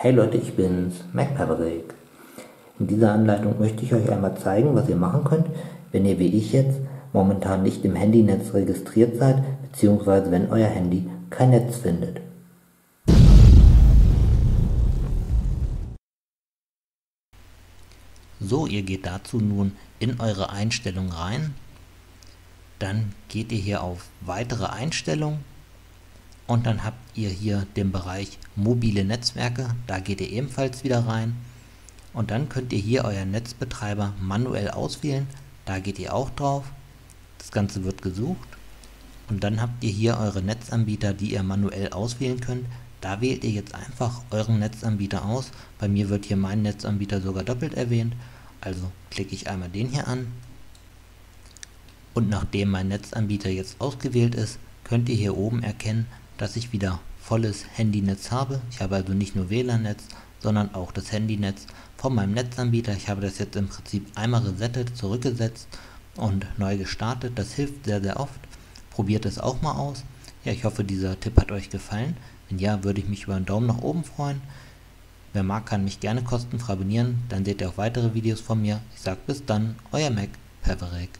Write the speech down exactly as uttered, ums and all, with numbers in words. Hey Leute, ich bin's, Mac Paverick. In dieser Anleitung möchte ich euch einmal zeigen, was ihr machen könnt, wenn ihr wie ich jetzt momentan nicht im Handynetz registriert seid, beziehungsweise wenn euer Handy kein Netz findet. So, ihr geht dazu nun in eure Einstellung rein. Dann geht ihr hier auf Weitere Einstellungen. Und dann habt ihr hier den Bereich mobile Netzwerke, da geht ihr ebenfalls wieder rein. Und dann könnt ihr hier euren Netzbetreiber manuell auswählen, da geht ihr auch drauf. Das Ganze wird gesucht. Und dann habt ihr hier eure Netzanbieter, die ihr manuell auswählen könnt. Da wählt ihr jetzt einfach euren Netzanbieter aus. Bei mir wird hier mein Netzanbieter sogar doppelt erwähnt. Also klicke ich einmal den hier an. Und nachdem mein Netzanbieter jetzt ausgewählt ist, könnt ihr hier oben erkennen, dass ich wieder volles Handynetz habe. Ich habe also nicht nur W L A N-Netz, sondern auch das Handynetz von meinem Netzanbieter. Ich habe das jetzt im Prinzip einmal resettet, zurückgesetzt und neu gestartet. Das hilft sehr, sehr oft. Probiert es auch mal aus. Ja, ich hoffe, dieser Tipp hat euch gefallen. Wenn ja, würde ich mich über einen Daumen nach oben freuen. Wer mag, kann mich gerne kostenfrei abonnieren. Dann seht ihr auch weitere Videos von mir. Ich sage bis dann, euer Mac Paverick.